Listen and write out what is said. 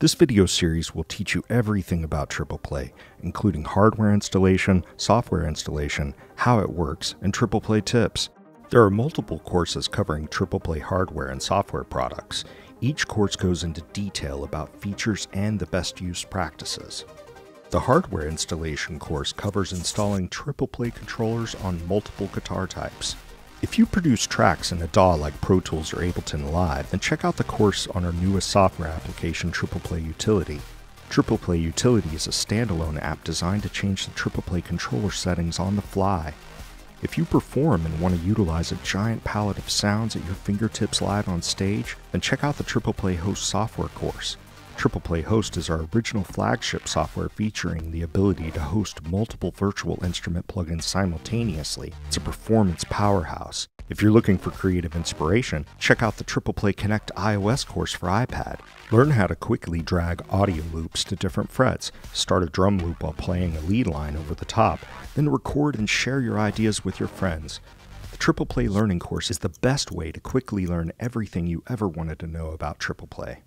This video series will teach you everything about TriplePlay, including hardware installation, software installation, how it works, and TriplePlay tips. There are multiple courses covering TriplePlay hardware and software products. Each course goes into detail about features and the best use practices. The hardware installation course covers installing TriplePlay controllers on multiple guitar types. If you produce tracks in a DAW like Pro Tools or Ableton Live, then check out the course on our newest software application, TriplePlay Utility. TriplePlay Utility is a standalone app designed to change the TriplePlay controller settings on the fly. If you perform and want to utilize a giant palette of sounds at your fingertips live on stage, then check out the TriplePlay Host software course. TriplePlay Host is our original flagship software featuring the ability to host multiple virtual instrument plugins simultaneously. It's a performance powerhouse. If you're looking for creative inspiration, check out the TriplePlay Connect iOS course for iPad. Learn how to quickly drag audio loops to different frets, start a drum loop while playing a lead line over the top, then record and share your ideas with your friends. The TriplePlay Learning course is the best way to quickly learn everything you ever wanted to know about TriplePlay.